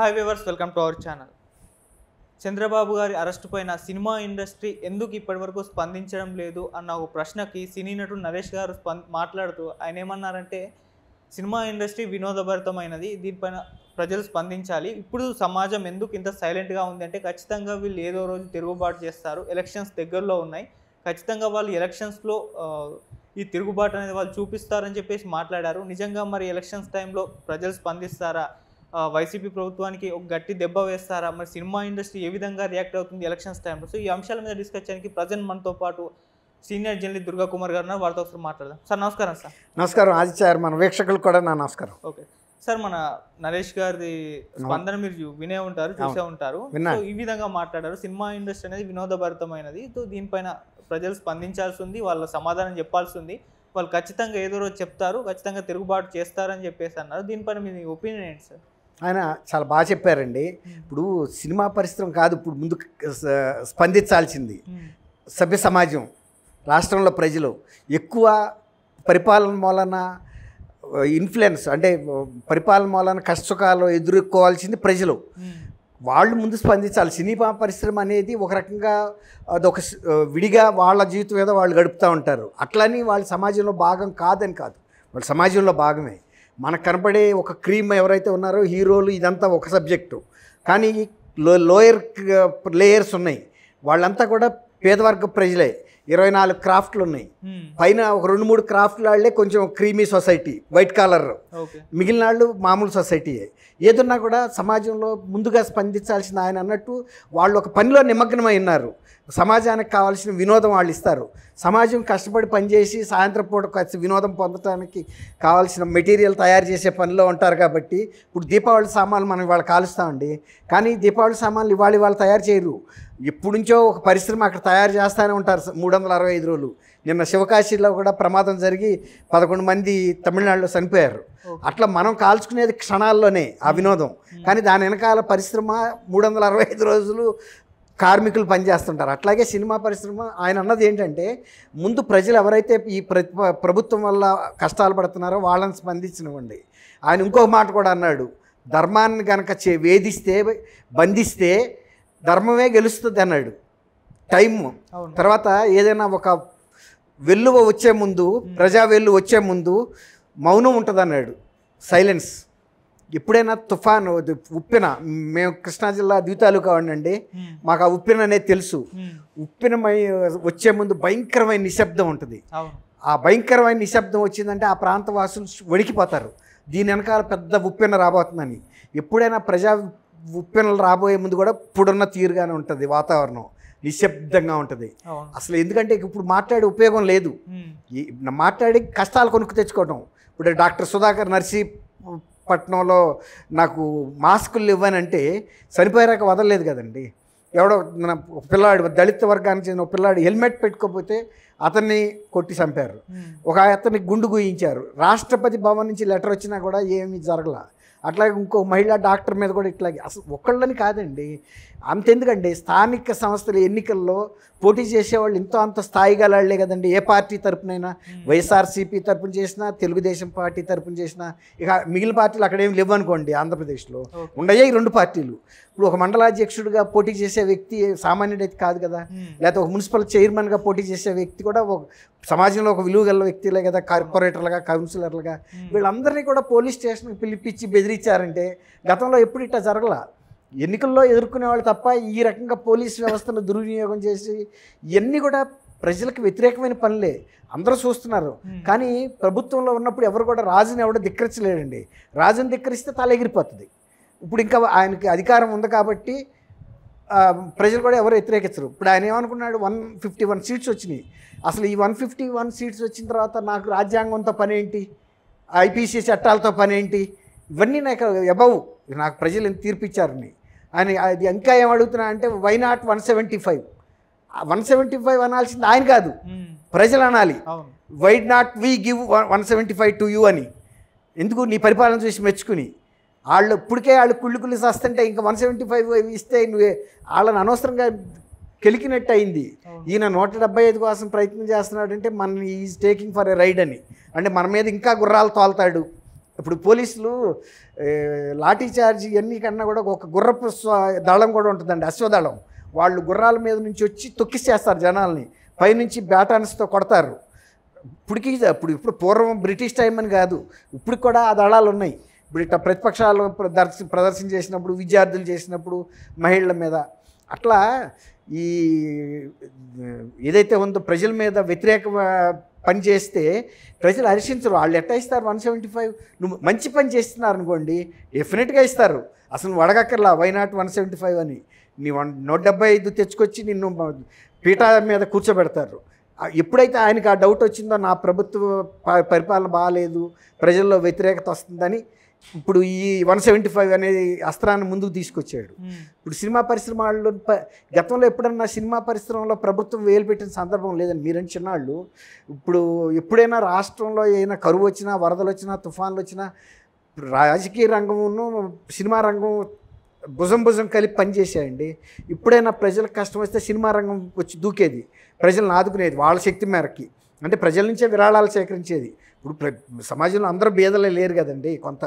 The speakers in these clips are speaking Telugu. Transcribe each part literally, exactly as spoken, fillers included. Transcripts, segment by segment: High viewers welcome to our channel. Chandrababu గారి అరెస్ట్ పైన సినిమా ఇండస్ట్రీ ఎందుకు ఇప్పటివరకు స్పందించడం లేదు అన్న ఒక ప్రశ్నకి సినీ నటుడు నరేష్ గారు మాట్లాడుతూ ఆయన ఏమన్నారంటే సినిమా ఇండస్ట్రీ వినోదభరితమైనది, దీనిపైన ప్రజలు స్పందించాలి, ఇప్పుడు సమాజం ఎందుకు ఇంత సైలెంట్గా ఉంది అంటే ఖచ్చితంగా వీళ్ళు ఏదో రోజు తిరుగుబాటు చేస్తారు, ఎలక్షన్స్ దగ్గరలో ఉన్నాయి, ఖచ్చితంగా వాళ్ళు ఎలక్షన్స్లో ఈ తిరుగుబాటు అనేది వాళ్ళు చూపిస్తారని చెప్పేసి మాట్లాడారు। నిజంగా మరి ఎలక్షన్స్ టైంలో ప్రజలు స్పందిస్తారా, వైసీపీ ప్రభుత్వానికి ఒక గట్టి దెబ్బ వేస్తారా, మరి సినిమా ఇండస్ట్రీ ఏ విధంగా రియాక్ట్ అవుతుంది ఎలక్షన్స్ టైంలో, సో ఈ అంశాల మీద డిస్కస్ చేయడానికి ప్రజెంట్ మనతో పాటు సీనియర్ జర్నలిస్ట్ దుర్గా కుమార్ గారు ఉన్నారు, వారితో ఒకసారి మాట్లాడదాం। సార్ నమస్కారం। సార్ నమస్కారం ఆదిత్య, మన వీక్షకులకు కూడా నా నమస్కారం। ఓకే సార్, మన నరేష్ గారిది స్పందన మీరు వినే ఉంటారు, చూసే ఉంటారు, సో ఈ విధంగా మాట్లాడారు సినిమా ఇండస్ట్రీ అనేది వినోదభరితమైనది, సో దీనిపైన ప్రజలు స్పందించాల్సి ఉంది, వాళ్ళ సమాధానం చెప్పాల్సి ఉంది, వాళ్ళు ఖచ్చితంగా ఏదో రోజు చెప్తారు, ఖచ్చితంగా తిరుగుబాటు చేస్తారని చెప్పేసి అన్నారు। దీనిపైన మీ ఒపీనియన్ ఏంటి సార్? ఆయన చాలా బాగా చెప్పారండి। ఇప్పుడు సినిమా పరిశ్రమ కాదు ఇప్పుడు ముందు స్పందించాల్సింది, సభ్య సమాజం, రాష్ట్రంలో ప్రజలు ఎక్కువ పరిపాలన మూలన ఇన్ఫ్లుయెన్స్ అంటే పరిపాలన మూలన కష్టకాలం ఎదుర్కోవాల్సింది ప్రజలు, వాళ్ళు ముందు స్పందించాలి। సినిమా పరిశ్రమ అనేది ఒక రకంగా అదొక విడిగా వాళ్ళ జీవితం మీద వాళ్ళు గడుపుతూ ఉంటారు, అట్లని వాళ్ళు సమాజంలో భాగం కాదని కాదు, వాళ్ళు సమాజంలో భాగమే। మనకు కనపడే ఒక క్రీమ్ ఎవరైతే ఉన్నారో హీరోలు ఇదంతా ఒక సబ్జెక్టు, కానీ లో లోయర్ లేయర్స్ ఉన్నాయి, వాళ్ళంతా కూడా పేదవర్గ ప్రజలే, ఇరవై నాలుగు క్రాఫ్ట్లు ఉన్నాయి, పైన ఒక రెండు మూడు క్రాఫ్ట్లు వాళ్ళే కొంచెం క్రీమీ సొసైటీ వైట్ కాలర్, మిగిలిన వాళ్ళు మామూలు సొసైటీయే। ఏదున్నా కూడా సమాజంలో ముందుగా స్పందించాల్సిన ఆయన అన్నట్టు వాళ్ళు ఒక పనిలో నిమగ్నమై ఉన్నారు, సమాజానికి కావాల్సిన వినోదం వాళ్ళు ఇస్తారు, సమాజం కష్టపడి పనిచేసి సాయంత్రం పూట వినోదం పొందడానికి కావాల్సిన మెటీరియల్ తయారు చేసే పనిలో ఉంటారు కాబట్టి ఇప్పుడు దీపావళి సామాన్లు మనం ఇవాళ కాలుస్తామండి, కానీ దీపావళి సామాన్లు ఇవాళ ఇవాళ తయారు చేయరు, ఎప్పటి నుంచో ఒక పరిశ్రమ అక్కడ తయారు చేస్తూనే ఉంటారు మూడు వందల అరవై ఐదు రోజులు। నిన్న శివకాశీలో కూడా ప్రమాదం జరిగి పదకొండు మంది తమిళనాడులో చనిపోయారు, అట్లా మనం కాల్చుకునేది క్షణాల్లోనే ఆ వినోదం, కానీ దాని వెనకాల పరిశ్రమ మూడు వందల అరవై ఐదు రోజులు కార్మికులు పనిచేస్తుంటారు। అట్లాగే సినిమా పరిశ్రమ ఆయన అన్నది ఏంటంటే ముందు ప్రజలు ఎవరైతే ఈ ప్రభుత్వం వల్ల కష్టాలు పడుతున్నారో వాళ్ళని స్పందించనివ్వండి। ఆయన ఇంకొక మాట కూడా అన్నాడు, ధర్మాన్ని కనుక చే వేధిస్తే బంధిస్తే ధర్మమే గెలుస్తుంది అన్నాడు। టైం తర్వాత ఏదైనా ఒక వెల్లువ వచ్చే ముందు ప్రజా వెల్లు వచ్చే ముందు మౌనం ఉంటుంది అన్నాడు, సైలెన్స్। ఎప్పుడైనా తుఫాను ఉప్పెన, మేము కృష్ణా జిల్లా ద్వితాలుగా ఉండండి, మాకు ఆ ఉప్పెన అనేది తెలుసు, ఉప్పెన వచ్చే ముందు భయంకరమైన నిశ్శబ్దం ఉంటుంది, ఆ భయంకరమైన నిశ్శబ్దం వచ్చిందంటే ఆ ప్రాంత వాసులు వణికిపోతారు, దీని వెనకాల పెద్ద ఉప్పెన రాబోతుందని। ఎప్పుడైనా ప్రజా ఉప్పెనలు రాబోయే ముందు కూడా ఇప్పుడున్న తీరుగానే ఉంటుంది, వాతావరణం నిశ్శబ్దంగా ఉంటుంది అసలు, ఎందుకంటే ఇప్పుడు మాట్లాడే ఉపయోగం లేదు, మాట్లాడి కష్టాలు కొనుక్కు తెచ్చుకోవటం। ఇప్పుడు డాక్టర్ సుధాకర్ నర్సీ పట్నంలో నాకు మాస్కులు ఇవ్వనంటే చనిపోయాక వదలలేదు కదండి, ఎవడో మన పిల్లాడు దళిత వర్గానికి చెందిన పిల్లాడు హెల్మెట్ పెట్టుకోకపోతే అతన్ని కొట్టి చంపారు, ఒక అతన్ని గుండు గుయించారు, రాష్ట్రపతి భవన్ నుంచి లెటర్ వచ్చినా కూడా ఏమీ జరగల। అట్లాగే ఇంకో మహిళా డాక్టర్ మీద కూడా ఇట్లాగే, అసలు ఒక్కళ్ళని కాదండి, అంతెందుకండి స్థానిక సంస్థల ఎన్నికల్లో పోటీ చేసేవాళ్ళు ఎంతో అంత స్థాయి గలవాళ్లే కదండి, ఏ పార్టీ తరపునైనా, వైఎస్ఆర్సీపీ తరపున చేసినా తెలుగుదేశం పార్టీ తరపున చేసినా, ఇక మిగిలిన పార్టీలు అక్కడేమి లేవు అనుకోండి, ఆంధ్రప్రదేశ్లో ఉండయే ఈ రెండు పార్టీలు। ఇప్పుడు ఒక మండలాధ్యక్షుడిగా పోటీ చేసే వ్యక్తి సామాన్యుడైతే కాదు కదా, లేకపోతే ఒక మున్సిపల్ చైర్మన్గా పోటీ చేసే వ్యక్తి కూడా ఒక సమాజంలో ఒక విలువ గల వ్యక్తిలే కదా, కార్పొరేటర్లుగా కౌన్సిలర్లుగా వీళ్ళందరినీ కూడా పోలీస్ స్టేషన్కి పిలిపించి బెదిరించారంటే గతంలో ఎప్పుడు ఇట్లా జరగల, ఎన్నికల్లో ఎదుర్కొనే వాళ్ళు తప్ప ఈ రకంగా పోలీస్ వ్యవస్థను దుర్వినియోగం చేసి ఇవన్నీ కూడా ప్రజలకు వ్యతిరేకమైన పనులే, అందరూ చూస్తున్నారు। కానీ ప్రభుత్వంలో ఉన్నప్పుడు ఎవరు కూడా రాజుని ఎవడో ధిక్కరించలేడండి, రాజుని ధిక్కరిస్తే తల ఎగిరిపోతుంది, ఇప్పుడు ఇంకా ఆయనకి అధికారం ఉంది కాబట్టి ప్రజలు కూడా ఎవరు వ్యతిరేకించరు। ఇప్పుడు ఆయన ఏమనుకున్నాడు, వన్ ఫిఫ్టీ వన్ సీట్స్ వచ్చినాయి, అసలు ఈ వన్ ఫిఫ్టీ వన్ సీట్స్ వచ్చిన తర్వాత నాకు రాజ్యాంగంతో పని ఏంటి, ఐపీసీ చట్టాలతో పని ఏంటి, ఇవన్నీ నాకు అబౌవ్, నాకు ప్రజలు ఎంత తీర్పిచ్చారని ఆయన అది ఇంకా ఏం అడుగుతున్నా అంటే why not one seventy five one seventy five అనాల్సింది ఆయన కాదు ప్రజలు అనాలి, why not we give one seventy five to you అని, ఎందుకు నీ పరిపాలన చూసి మెచ్చుకుని, వాళ్ళు ఇప్పటికే వాళ్ళు కుళ్ళు కుళ్ళు చేస్తుంటే ఇంకా వన్ సెవెంటీ ఫైవ్ ఇస్తే నువ్వే వాళ్ళని అనవసరంగా కెలికినట్టు అయింది, ఈయన నూట డెబ్బై ఐదు కోసం ప్రయత్నం చేస్తున్నాడంటే మన is taking for a ride అని, అంటే మన మీద ఇంకా గుర్రాలు తోలుతాడు ఇప్పుడు పోలీసులు లాఠీ చార్జ్ ఇన్ని కన్నా కూడా ఒక గుర్రపు దళం కూడా ఉంటుందండి, అశ్వదళం. వాళ్ళు గుర్రాల మీద నుంచి వచ్చి తొక్కిసేస్తారు జనాల్ని, పై నుంచి బ్యాటాన్స్తో కొడతారు. ఇప్పటికీ ఇప్పుడు ఇప్పుడు పూర్వం బ్రిటిష్ టైం అని కాదు, ఇప్పుడు కూడా ఆ దళాలు ఉన్నాయి. ఇప్పుడు ఇట్లా ప్రతిపక్షాలు ప్రదర్శన ప్రదర్శన చేసినప్పుడు, విద్యార్థులు చేసినప్పుడు, మహిళల మీద అట్లా ఈ ఏదైతే ఉందో ప్రజల మీద వ్యతిరేక పని చేస్తే ప్రజలు హర్షించరు. వాళ్ళు ఎట్లా ఇస్తారు వన్ సెవెంటీ ఫైవ్? నువ్వు మంచి పని చేస్తున్నారు అనుకోండి డెఫినెట్గా ఇస్తారు, అసలు నువ్వు అడగక్కర్లా why not one seventy five అని. నీ వన్ నూట డెబ్బై ఐదు తెచ్చుకొచ్చి నిన్ను పీఠా మీద కూర్చోబెడతారు. ఎప్పుడైతే ఆయనకు ఆ డౌట్ వచ్చిందో నా ప్రభుత్వ పరిపాలన బాగాలేదు, ప్రజల్లో వ్యతిరేకత వస్తుందని ఇప్పుడు ఈ వన్ సెవెంటీ ఫైవ్ అనే అస్త్రాన్ని ముందుకు తీసుకొచ్చాడు. ఇప్పుడు సినిమా పరిశ్రమ వాళ్ళు గతంలో ఎప్పుడన్నా సినిమా పరిశ్రమలో ప్రభుత్వం వేలు పెట్టిన సందర్భం లేదని మీరని చిన్నాళ్ళు. ఇప్పుడు ఎప్పుడైనా రాష్ట్రంలో ఏదైనా కరువు వచ్చినా, వరదలు వచ్చినా, తుఫాన్లు వచ్చినా రాజకీయ రంగమును సినిమా రంగం భుజం భుజం కలిపి పనిచేసాయండి. ఇప్పుడైనా ప్రజలకు కష్టం వస్తే సినిమా రంగం వచ్చి దూకేది, ప్రజలను ఆదుకునేది, వాళ్ళ శక్తి మేరకి, అంటే ప్రజల నుంచే విరాళాలు సేకరించేది. ఇప్పుడు సమాజంలో అందరూ భేదలే లేరు కదండి, కొంత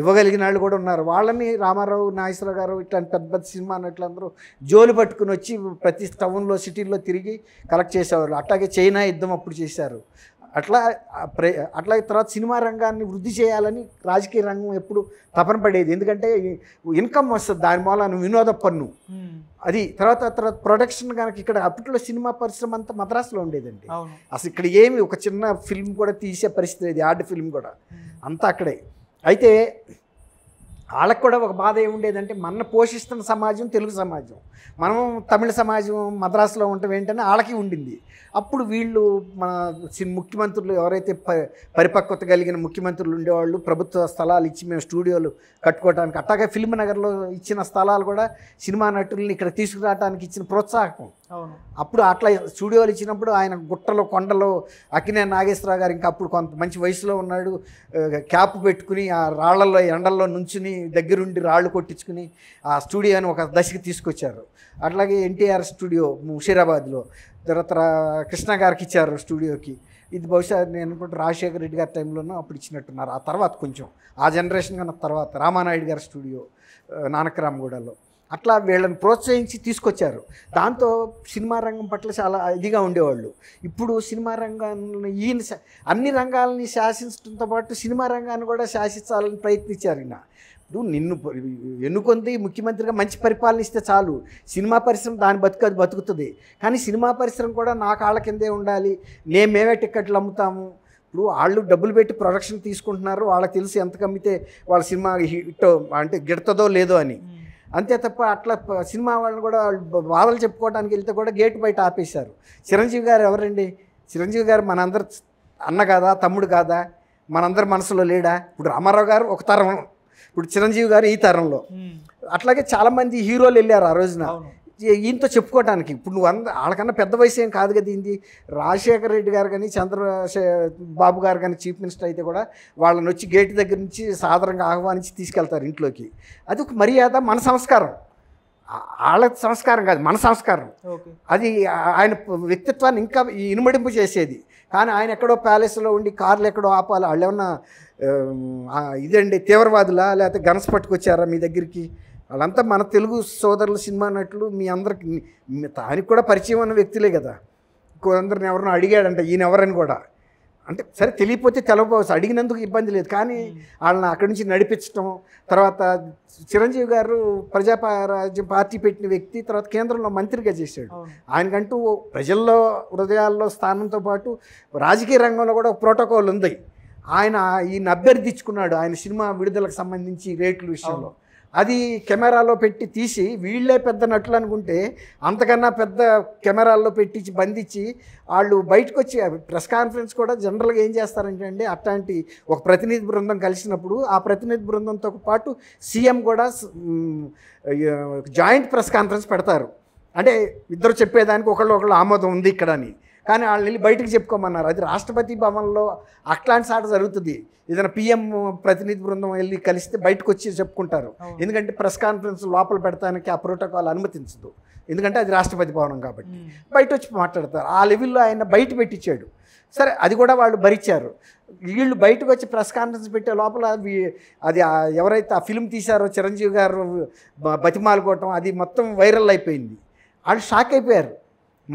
ఇవ్వగలిగిన వాళ్ళు కూడా ఉన్నారు. వాళ్ళని రామారావు, నాగేశ్వరరావు గారు ఇట్లాంటి పెద్ద పెద్ద సినిమా నటులందరూ జోలు పట్టుకుని వచ్చి ప్రతి టౌన్లో, సిటీల్లో తిరిగి కలెక్ట్ చేసేవాళ్ళు. అట్లాగే చైనా యుద్ధం అప్పుడు చేశారు. అట్లా ప్రే అట్లాగే తర్వాత సినిమా రంగాన్ని వృద్ధి చేయాలని రాజకీయ రంగం ఎప్పుడు తపన పడేది, ఎందుకంటే ఇన్కమ్ వస్తుంది దాని మూలాన, వినోద పన్ను అది. తర్వాత తర్వాత ప్రొడక్షన్ కనుక ఇక్కడ అప్పట్లో సినిమా పరిశ్రమ అంతా మద్రాసులో ఉండేదండి. అసలు ఇక్కడ ఏమి ఒక చిన్న ఫిల్మ్ కూడా తీసే పరిస్థితి లేదు, ఆర్ట్ ఫిల్మ్ కూడా అంతా అక్కడే. అయితే వాళ్ళకు కూడా ఒక బాధ ఏముండేదంటే మన పోషిస్తున్న సమాజం తెలుగు సమాజం, మనం తమిళ సమాజం మద్రాసులో ఉండటం ఏంటని వాళ్ళకి ఉండింది. అప్పుడు వీళ్ళు మన ముఖ్యమంత్రులు ఎవరైతే ప పరిపక్వత కలిగిన ముఖ్యమంత్రులు ఉండేవాళ్ళు, ప్రభుత్వ స్థలాలు ఇచ్చి మేము స్టూడియోలు కట్టుకోవడానికి, అట్లాగే ఫిల్మ్ నగర్లో ఇచ్చిన స్థలాలు కూడా సినిమా నటుల్ని ఇక్కడ తీసుకురావడానికి ఇచ్చిన ప్రోత్సాహకం. అప్పుడు అట్లా స్టూడియోలు ఇచ్చినప్పుడు ఆయన గుట్టలో కొండలో అక్కినేని నాగేశ్వరరావు గారు ఇంకా అప్పుడు కొంత మంచి వయసులో ఉన్నాడు, క్యాప్ పెట్టుకుని ఆ రాళ్లలో ఎండల్లో నుంచుని దగ్గరుండి రాళ్ళు కొట్టించుకుని ఆ స్టూడియోని ఒక దశకి తీసుకొచ్చారు. అట్లాగే ఎన్టీఆర్ స్టూడియో ముషీరాబాద్లో, తర్వాత కృష్ణ గారికి ఇచ్చారు స్టూడియోకి. ఇది బహుశా నేను కూడా రాజశేఖర రెడ్డి గారి టైంలోనూ అప్పుడు ఇచ్చినట్టున్నారు. ఆ తర్వాత కొంచెం ఆ జనరేషన్ కన్నా తర్వాత రామానాయుడు గారి స్టూడియో నానకరామగూడలో అట్లా వీళ్ళని ప్రోత్సహించి తీసుకొచ్చారు. దాంతో సినిమా రంగం పట్ల చాలా ఇదిగా ఉండేవాళ్ళు. ఇప్పుడు సినిమా రంగాన్ని ఈయన అన్ని రంగాలని శాసించడంతో పాటు సినిమా రంగాన్ని కూడా శాసించాలని ప్రయత్నించారు. ఈయన ఇప్పుడు నిన్ను ఎన్నుకొంది ముఖ్యమంత్రిగా మంచి పరిపాలన ఇస్తే చాలు, సినిమా పరిశ్రమ దాని బతుకు బతుకుతుంది. కానీ సినిమా పరిశ్రమ కూడా నా కాళ్ళ కిందే ఉండాలి, నేను మేమే టిక్కెట్లు అమ్ముతాము. ఇప్పుడు వాళ్ళు డబ్బులు పెట్టి ప్రొడక్షన్ తీసుకుంటున్నారు, వాళ్ళకి తెలుసు ఎంత కమ్మితే వాళ్ళ సినిమా హిట్ అంటే గిడతదో లేదో అని, అంతే తప్ప అట్లా సినిమా వాళ్ళని కూడా బాధలు చెప్పుకోవడానికి వెళ్తే కూడా గేటు బయట ఆపేశారు. చిరంజీవి గారు ఎవరండి? చిరంజీవి గారు మనందరు అన్న కాదా, తమ్ముడు కాదా, మనందరి మనసులో లేడా? ఇప్పుడు రామారావు గారు ఒక తరం, ఇప్పుడు చిరంజీవి గారు ఈ తరంలో. అట్లాగే చాలామంది హీరోలు వెళ్ళారు ఆ రోజున ఈయనతో చెప్పుకోవటానికి. ఇప్పుడు నువ్వు అంద వాళ్ళకన్నా పెద్ద వయసు ఏం కాదు కదా ఇది. రాజశేఖర రెడ్డి గారు కానీ, చంద్రబాబు గారు కానీ చీఫ్ మినిస్టర్ అయితే కూడా వాళ్ళని వచ్చి గేటు దగ్గర నుంచి సాధారణంగా ఆహ్వానించి తీసుకెళ్తారు ఇంట్లోకి. అది ఒక మర్యాద, మన సంస్కారం, వాళ్ళ సంస్కారం కాదు మన సంస్కారం. అది ఆయన వ్యక్తిత్వాన్ని ఇంకా ఇనుమడింపు చేసేది. కానీ ఆయన ఎక్కడో ప్యాలెస్లో ఉండి కార్లు ఎక్కడో ఆపాలి, వాళ్ళు ఏమన్నా ఇదండి తీవ్రవాదులా, లేకపోతే గన్స్ పట్టుకొచ్చారా మీ దగ్గరికి? వాళ్ళంతా మన తెలుగు సోదరులు, సినిమా నటులు, మీ అందరికి ఆయనకు కూడా పరిచయం ఉన్న వ్యక్తులే కదా. కొందరిని ఎవరినో అడిగాడంట ఈయన ఎవరని కూడా, అంటే సరే తెలియకపోతే తెలవపోవచ్చు, అడిగినందుకు ఇబ్బంది లేదు. కానీ వాళ్ళని అక్కడి నుంచి నడిపించడం. తర్వాత చిరంజీవి గారు ప్రజారాజ్యం పార్టీ పెట్టిన వ్యక్తి, తర్వాత కేంద్రంలో మంత్రిగా చేశాడు. ఆయనకంటూ ప్రజల్లో హృదయాల్లో స్థానంతో పాటు రాజకీయ రంగంలో కూడా ఒక ప్రోటోకాల్ ఉంది. ఆయన ఈయన అభ్యర్థించుకున్నాడు ఆయన సినిమా విడుదలకు సంబంధించి రేట్ల విషయంలో. అది కెమెరాలో పెట్టి తీసి వీళ్ళే పెద్ద నటులు అనుకుంటే అంతకన్నా పెద్ద కెమెరాల్లో పెట్టించి బంధించి వాళ్ళు బయటకు వచ్చి ప్రెస్ కాన్ఫరెన్స్ కూడా జనరల్గా ఏం చేస్తారంటే అండి, అట్లాంటి ఒక ప్రతినిధి బృందం కలిసినప్పుడు ఆ ప్రతినిధి బృందంతో పాటు సీఎం కూడా జాయింట్ ప్రెస్ కాన్ఫరెన్స్ పెడతారు. అంటే ఇద్దరు చెప్పేదానికి ఒకళ్ళు ఒకళ్ళు ఆమోదం ఉంది ఇక్కడ అని. కానీ వాళ్ళని వెళ్ళి బయటకు చెప్పుకోమన్నారు. అది రాష్ట్రపతి భవన్లో అట్లాంటి సాట జరుగుతుంది. ఏదైనా పీఎం ప్రతినిధి బృందం వెళ్ళి కలిస్తే బయటకు వచ్చి చెప్పుకుంటారు, ఎందుకంటే ప్రెస్ కాన్ఫరెన్స్ లోపల పెడతానికి ఆ ప్రోటోకాల్ అనుమతించదు. ఎందుకంటే అది రాష్ట్రపతి భవనం కాబట్టి బయట వచ్చి మాట్లాడతారు ఆ లెవెల్లో ఆయన బయట పెట్టించాడు సరే అది కూడా వాళ్ళు భరించారు వీళ్ళు బయటకు వచ్చి ప్రెస్ కాన్ఫరెన్స్ పెట్టే లోపల అది ఎవరైతే ఆ ఫిల్మ్ తీశారో చిరంజీవి గారు బతిమాలుకోవటం అది మొత్తం వైరల్ అయిపోయింది వాళ్ళు షాక్ అయిపోయారు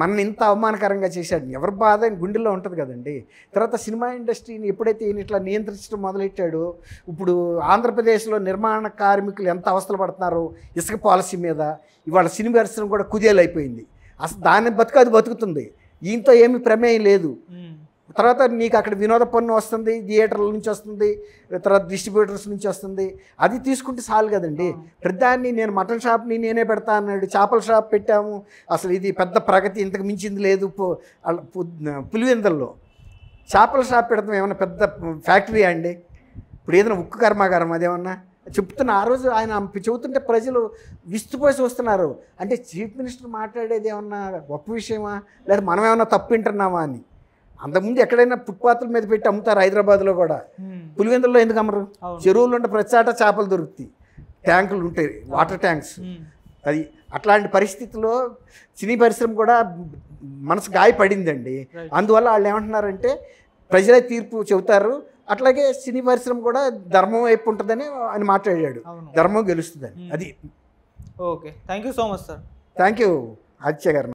మనని ఇంత అవమానకరంగా చేశాడు ఎవరి బాధ అని గుండెల్లో ఉంటుంది కదండి తర్వాత సినిమా ఇండస్ట్రీని ఎప్పుడైతే ఈయన ఇట్లా నియంత్రించడం మొదలెట్టాడో ఇప్పుడు ఆంధ్రప్రదేశ్లో నిర్మాణ కార్మికులు ఎంత అవస్థలు పడుతున్నారో ఇసుక పాలసీ మీద ఇవాళ సినిమా పరిశ్రమ కూడా కుదేలైపోయింది అసలు దాన్ని బతుకు అది బతుకుతుంది ఈయంతో ఏమీ ప్రమేయం లేదు తర్వాత నీకు అక్కడ వినోద పన్ను వస్తుంది థియేటర్ల నుంచి వస్తుంది తర్వాత డిస్ట్రిబ్యూటర్స్ నుంచి వస్తుంది అది తీసుకుంటే చాలు కదండి ప్రతిదాన్ని నేను మటన్ షాప్ని నేనే పెడతా అన్నాడు చేపల షాప్ పెట్టాము అసలు ఇది పెద్ద ప్రగతి ఇంతకు మించింది లేదు పులివెందుల్లో చేపల షాప్ పెడతాం ఏమన్నా పెద్ద ఫ్యాక్టరీ అండి ఇప్పుడు ఏదైనా ఉక్కు కర్మాగారం అదేమన్నా చెప్తున్న ఆ రోజు ఆయన చెబుతుంటే ప్రజలు విస్తుపోయి చూస్తున్నారు అంటే చీఫ్ మినిస్టర్ మాట్లాడేది ఏమన్నా గొప్ప విషయమా లేదా మనం ఏమన్నా తప్పు వింటున్నామా అని అంతకుముందు ఎక్కడైనా ఫుట్పాత్ల మీద పెట్టి అమ్ముతారు హైదరాబాద్లో కూడా పులివెందుల్లో ఎందుకు అమ్మరు చెరువులు ఉంటే ప్రతి చాట చేపలు దొరుకుతాయి ట్యాంకులు ఉంటాయి వాటర్ ట్యాంక్స్ అది అట్లాంటి పరిస్థితుల్లో సినీ పరిశ్రమ కూడా మనసు గాయపడిందండి అందువల్ల వాళ్ళు ఏమంటున్నారంటే ప్రజలే తీర్పు చెబుతారు అట్లాగే సినీ పరిశ్రమ కూడా ధర్మం వైపు ఉంటుందని ఆయన మాట్లాడాడు ధర్మం గెలుస్తుందని అది okay thank you so much sir thank you Aditya గారు